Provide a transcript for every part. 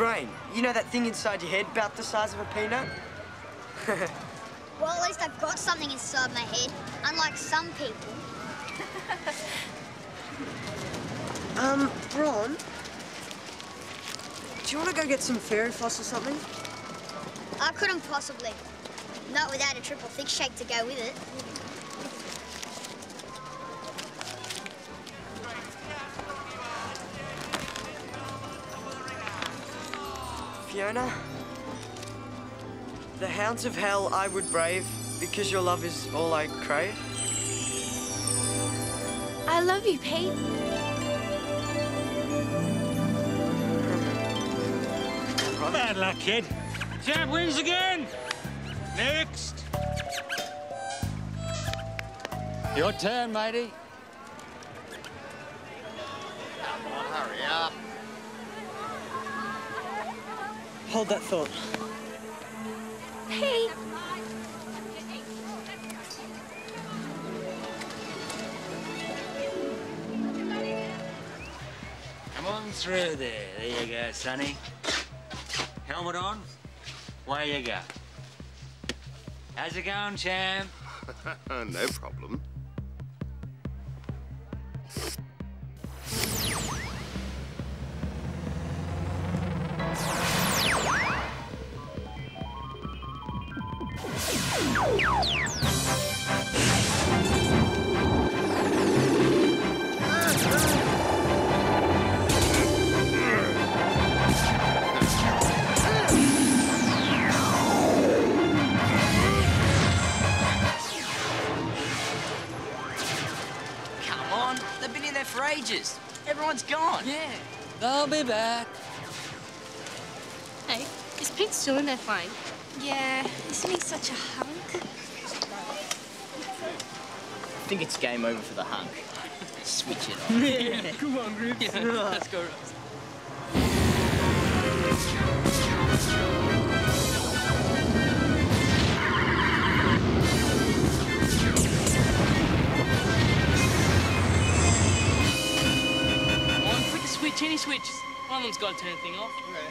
brain. You know that thing inside your head about the size of a peanut? Well, at least I've got something inside my head, unlike some people. Bron, do you want to go get some fairy floss or something? I couldn't possibly. Not without a triple thick shake to go with it. Fiona, the hounds of hell I would brave, because your love is all I crave. I love you, Pete. Bad luck, kid. Champ wins again. Next. Your turn, matey. Come on, hurry up. Hold that thought. Hey. Come on through there. There you go, sonny. Helmet on. Way you go. How's it going, champ? No problem. Everyone's gone. Yeah. They'll be back. Hey, is Pete still in there flying? Yeah, isn't he such a hunk? I think it's game over for the hunk. Switch it on. Yeah. Come on, Gribble. Yeah. Let's go, Ross. Any switches. One of them's got to turn the thing off. Okay.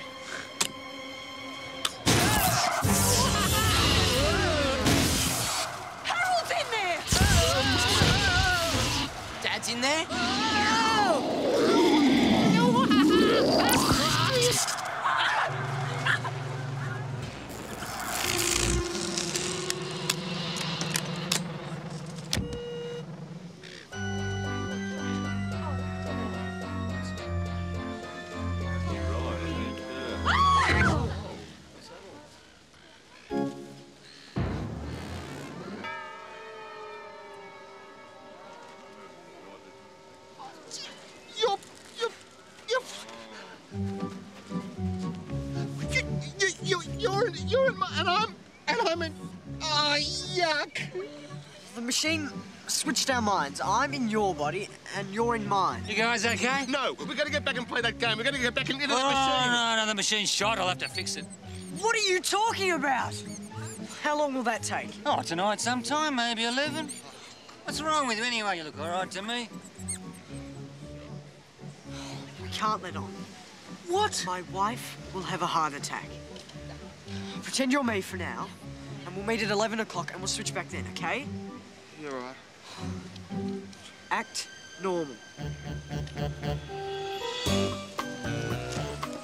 Harold's in there! Dad's in there? Switched our minds. I'm in your body and you're in mine. You guys okay? No, we've got to get back and play that game. We've got to get back and into the machine. No, the machine's shot. I'll have to fix it. What are you talking about? How long will that take? Oh, tonight sometime, maybe 11. What's wrong with you anyway? You look all right to me. We can't let on. What? My wife will have a heart attack. Pretend you're me for now, and we'll meet at 11 o'clock and we'll switch back then, okay? You're all right. Act normal.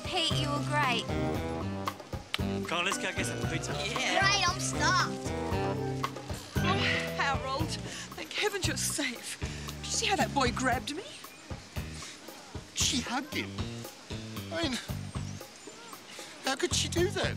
Pete, you were great. Come on, let's go get some pizza. Yeah. Great, I'm starved. Oh, Harold, thank heaven you're safe. Did you see how that boy grabbed me? She hugged him. I mean, how could she do that?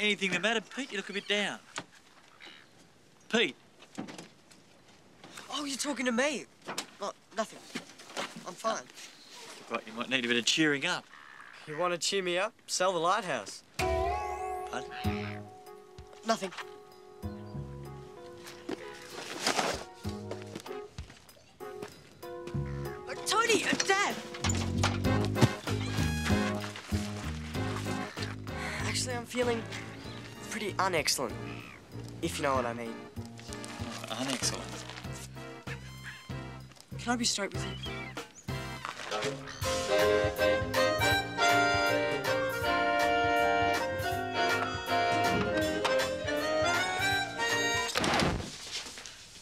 Anything the matter, Pete? You look a bit down. Pete. Oh, you're talking to me. Not nothing. I'm fine. Right, you might need a bit of cheering up. You want to cheer me up? Sell the lighthouse. Pardon? Nothing. Tony, Dad. honestly, I'm feeling pretty unexcellent, if you know what I mean. Unexcellent? Can I be straight with you?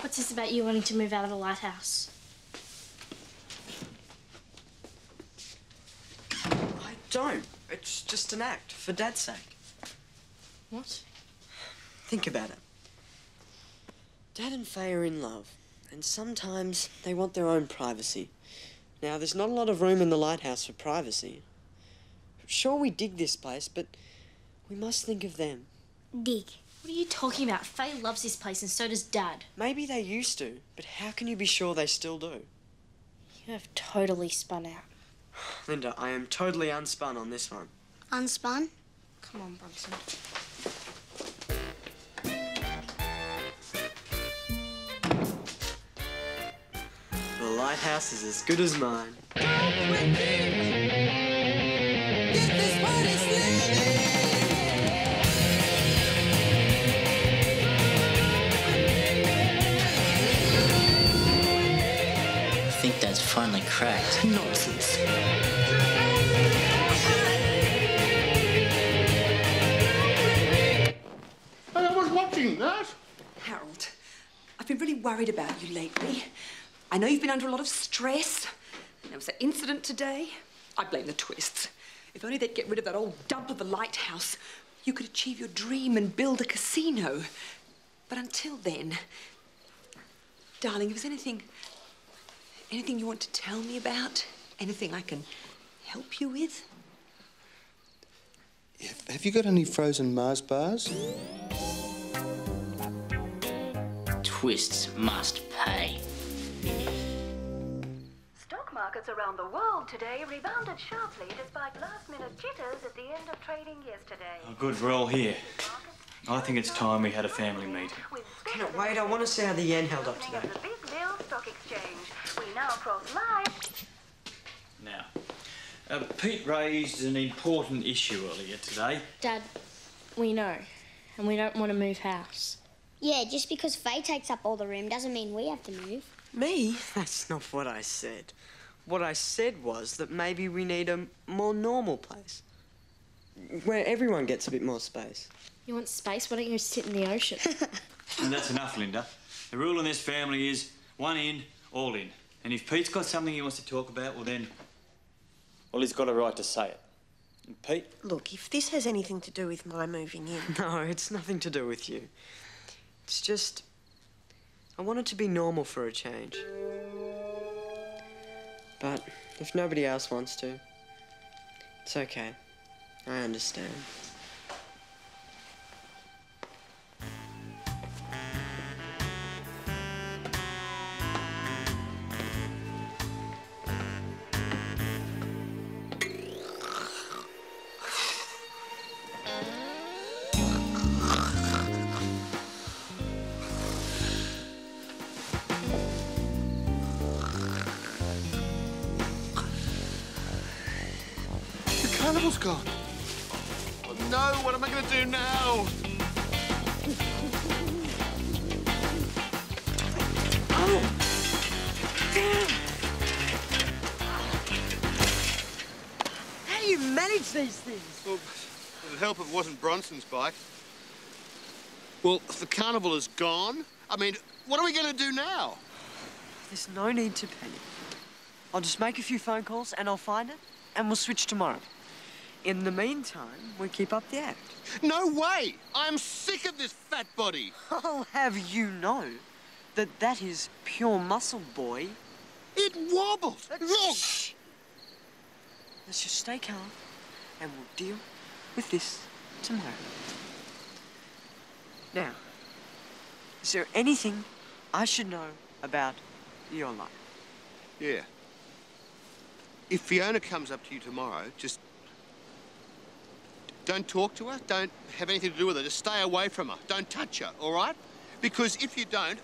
What's this about you wanting to move out of the lighthouse? I don't. It's just an act, for Dad's sake. What? Think about it. Dad and Faye are in love, and sometimes they want their own privacy. Now, there's not a lot of room in the lighthouse for privacy. Sure, we dig this place, but we must think of them. Dig. What are you talking about? Faye loves this place and so does Dad. Maybe they used to, but how can you be sure they still do? You have totally spun out. Linda, I am totally unspun on this one. Unspun? Come on, Bronson. The lighthouse is as good as mine. Dad's finally cracked. Nonsense. I was watching that. Harold, I've been really worried about you lately. I know you've been under a lot of stress. There was that incident today. I blame the twists. If only they'd get rid of that old dump of a lighthouse, you could achieve your dream and build a casino. But until then, darling, if there's anything you want to tell me about? Anything I can help you with? Have you got any frozen Mars bars? Twists must pay. Stock markets around the world today rebounded sharply despite last-minute jitters at the end of trading yesterday. Oh, good, we're all here. I think it's time we had a family meeting. Can't wait, I want to see how the yen held up today. Stock exchange. We now cross live. Now, Pete raised an important issue earlier today. Dad, we know, and we don't want to move house. Yeah, just because Faye takes up all the room doesn't mean we have to move. Me? That's not what I said. What I said was that maybe we need a more normal place, where everyone gets a bit more space. You want space? Why don't you sit in the ocean? And that's enough, Linda. The rule in this family is one in, all in. And if Pete's got something he wants to talk about, well then... well, he's got a right to say it. And Pete? Look, if this has anything to do with my moving in... No, it's nothing to do with you. It's just... I want it to be normal for a change. But if nobody else wants to, it's okay. I understand. Carnival's gone. Oh, no, what am I going to do now? Oh! Damn! How do you manage these things? Well, it would help if it wasn't Bronson's bike. Well, if the carnival is gone, I mean, what are we going to do now? There's no need to panic. I'll just make a few phone calls and I'll find it and we'll switch tomorrow. In the meantime, we keep up the act. No way! I'm sick of this fat body! I'll have you know that that is pure muscle, boy. It wobbles! Look! Shh! Let's just stay calm and we'll deal with this tomorrow. Now, is there anything I should know about your life? Yeah. If Fiona comes up to you tomorrow, just... don't talk to her, don't have anything to do with her, just stay away from her. Don't touch her, all right? Because if you don't,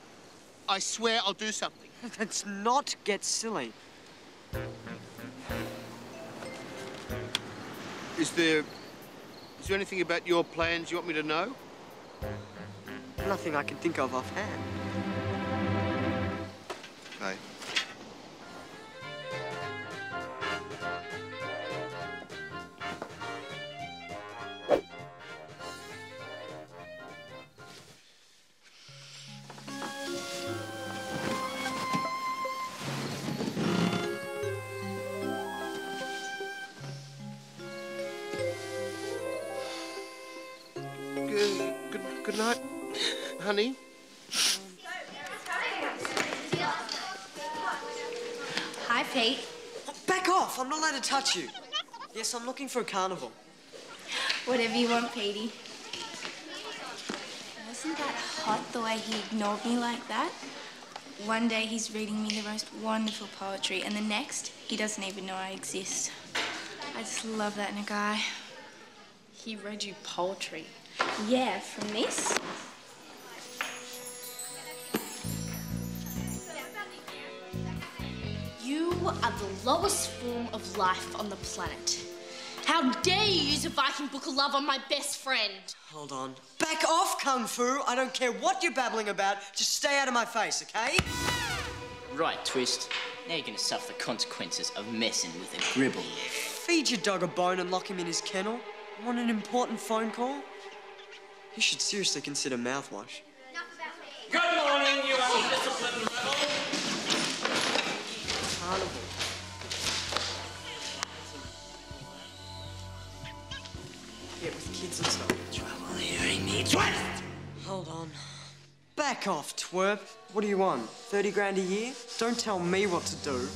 I swear I'll do something. Let's not get silly. Is there Is there anything about your plans you want me to know? Nothing I can think of offhand. Okay. Good night, honey. Hi, Pete. Oh, back off. I'm not allowed to touch you. Yes, I'm looking for a carnival. Whatever you want, Petey. Wasn't that hot, the way he ignored me like that? One day he's reading me the most wonderful poetry, and the next, he doesn't even know I exist. I just love that in a guy. He read you poetry? Yeah, from this. You are the lowest form of life on the planet. How dare you use a Viking book of love on my best friend? Hold on. Back off, Kung Fu. I don't care what you're babbling about. Just stay out of my face, okay? Right, Twist. Now you're gonna suffer the consequences of messing with a Gribble. Feed your dog a bone and lock him in his kennel. Want an important phone call? You should seriously consider mouthwash. Good morning, you undisciplined rebel. Carnival. Yeah, with kids and stuff. Trouble hearing me, Twist! Hold on. Back off, twerp. What do you want? 30 grand a year? Don't tell me what to do.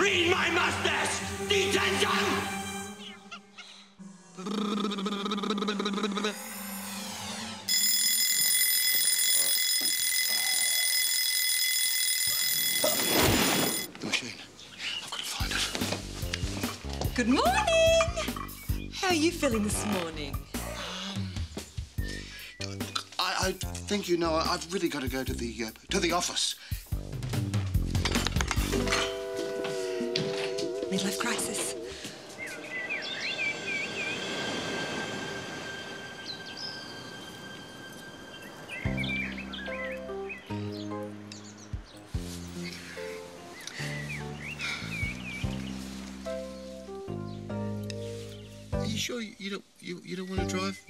Read my mustache! Detention! The machine. I've got to find it. Good morning! How are you feeling this morning? I think you know I've really got to go to the office. Midlife crisis. Sure, you don't want to drive,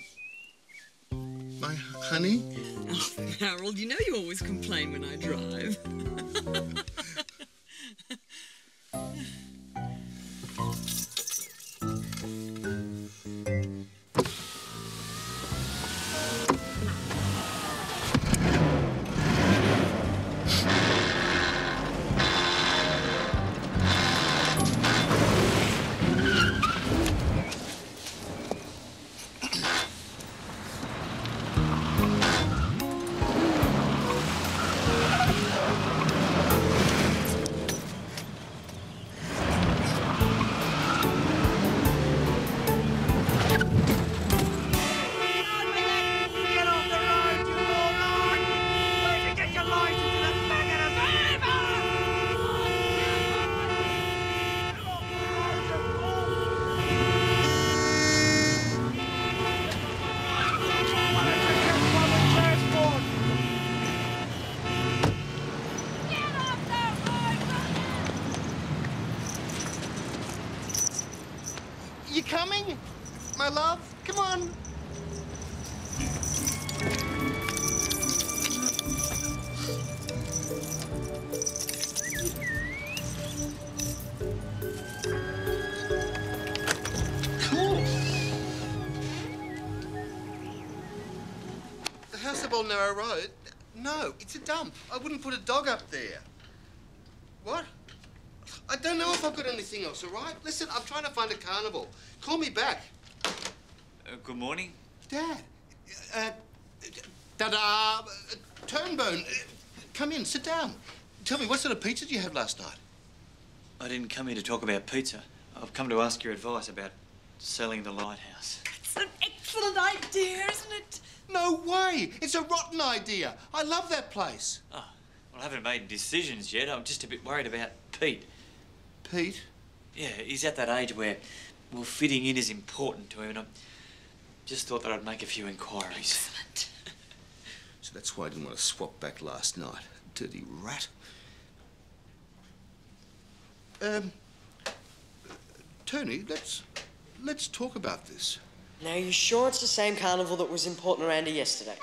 my honey? Oh, Harold, you know you always complain when I drive. Coming, my love. Come on. Cool. The house up on Narrow Road? No, it's a dump. I wouldn't put a dog up there. What? I don't know if I've got anything else, all right? Listen, I'm trying to find a carnival. Call me back. Good morning. Dad. Ta-da! Turnbone, come in, sit down. Tell me, what sort of pizza did you have last night? I didn't come here to talk about pizza. I've come to ask your advice about selling the lighthouse. That's an excellent idea, isn't it? No way! It's a rotten idea. I love that place. Oh, well, I haven't made decisions yet. I'm just a bit worried about Pete. Pete? Yeah, he's at that age where Well, fitting in is important to him, and I just thought that I'd make a few inquiries. Excellent. So that's why I didn't want to swap back last night. Dirty rat. Tony, let's talk about this. Now, are you sure it's the same carnival that was in Port Niranda yesterday?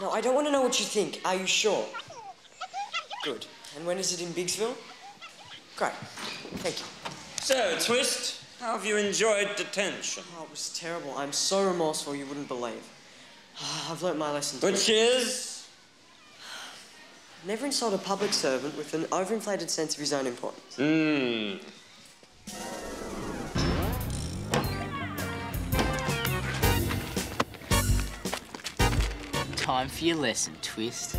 No, I don't want to know what you think. Are you sure? Good. And when is it in Biggsville? Great. Thank you. So, Twist, how have you enjoyed detention? Oh, it was terrible. I'm so remorseful you wouldn't believe. Oh, I've learnt my lesson. Which is? Never insult a public servant with an overinflated sense of his own importance. Mmm. Time for your lesson, Twist.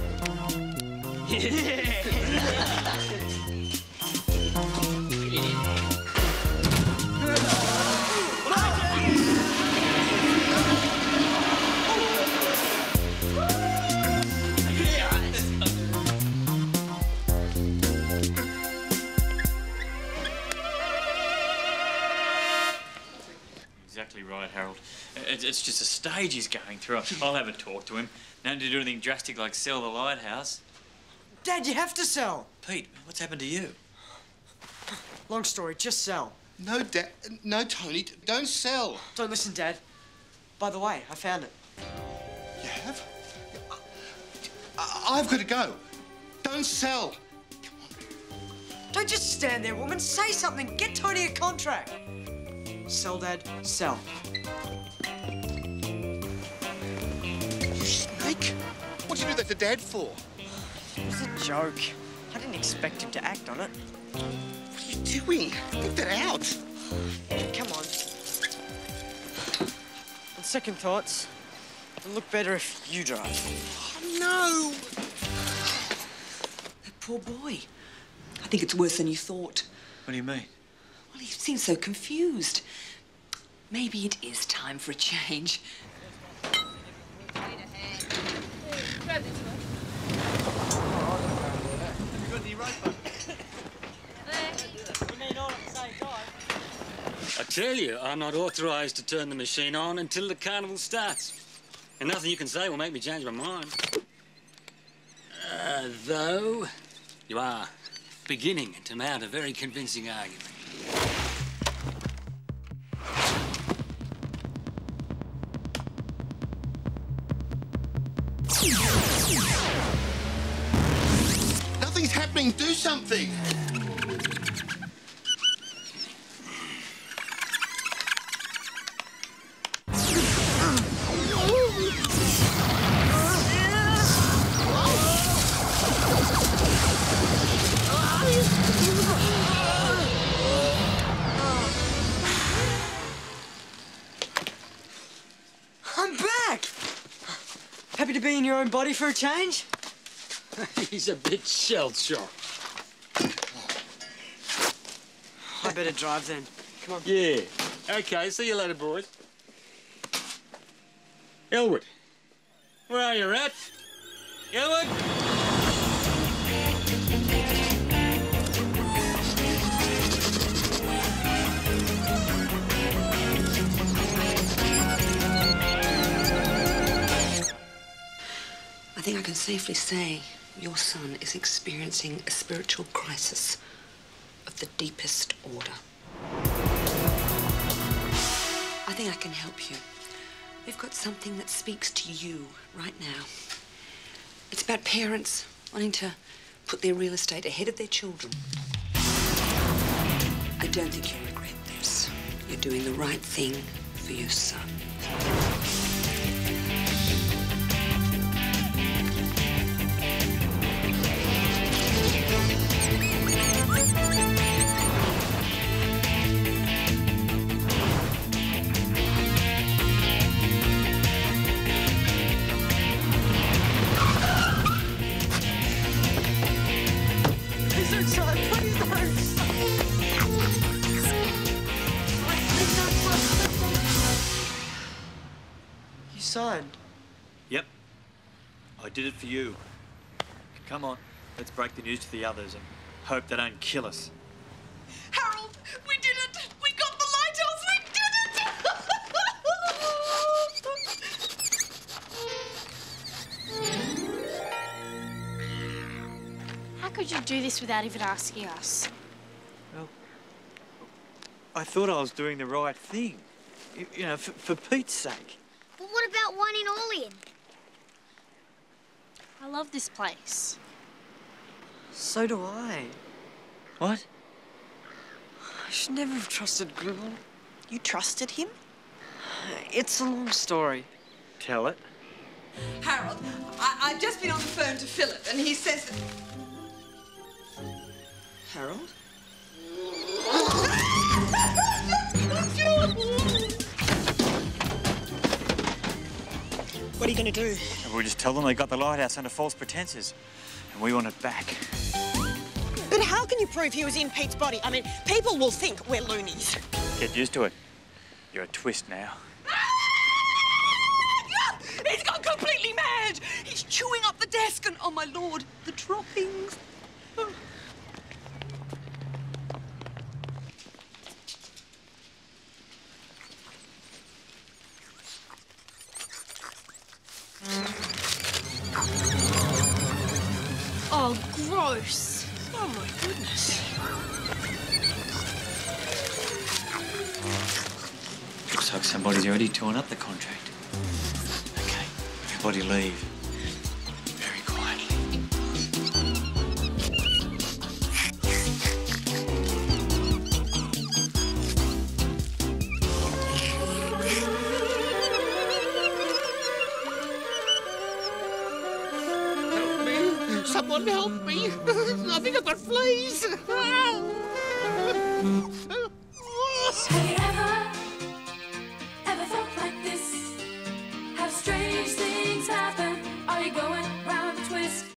Exactly right, Harold. It's just a stage he's going through. I'll have a talk to him. No need to do anything drastic like sell the lighthouse. Dad, you have to sell. Pete, what's happened to you? Long story, just sell. No, Dad. No, Tony, don't sell. Don't listen, Dad. By the way, I found it. You have? I've got to go. Don't sell. Come on. Don't just stand there, woman. Say something. Get Tony a contract. Sell, Dad. Sell. You snake. What'd you do that to Dad for? It was a joke. I didn't expect him to act on it. What are you doing? Get that out. Come on. On second thoughts, it'll look better if you drive. Oh, no! That poor boy. I think it's worse than you thought. What do you mean? Well, he seems so confused. Maybe it is time for a change. I tell you, I'm not authorised to turn the machine on until the carnival starts. And nothing you can say will make me change my mind. Though, you are beginning to mount a very convincing argument. Nothing's happening. Do something. Happy to be in your own body for a change? He's a bit shell-shocked. I better drive then. Come on. Yeah. Okay, see you later, boys. Elwood. Where are you, rat? Elwood? I think I can safely say your son is experiencing a spiritual crisis of the deepest order. I think I can help you. We've got something that speaks to you right now. It's about parents wanting to put their real estate ahead of their children. I don't think you'll regret this. You're doing the right thing for your son. Signed. Yep. I did it for you. Come on, let's break the news to the others and hope they don't kill us. Harold, we did it! We got the lighthouse do this without even asking us. Well, I thought I was doing the right thing. You know, for Pete's sake. Well, what about one in, all in? I love this place. So do I. What? I should never have trusted Gribble. You trusted him? It's a long story. Tell it. Harold, I've just been on the phone to Philip, and he says that... Harold? What are you going to do? We'll just tell them they got the lighthouse under false pretenses, and we want it back. But how can you prove he was in Pete's body? I mean, people will think we're loonies. Get used to it. You're a twist now. He's gone completely mad! He's chewing up the desk and, oh, my Lord, the droppings. Oh. Oh, gross. Oh, my goodness. Looks like somebody's already torn up the contract. Everybody leave. Very quietly. Help me. Someone help me. I think I've got fleas.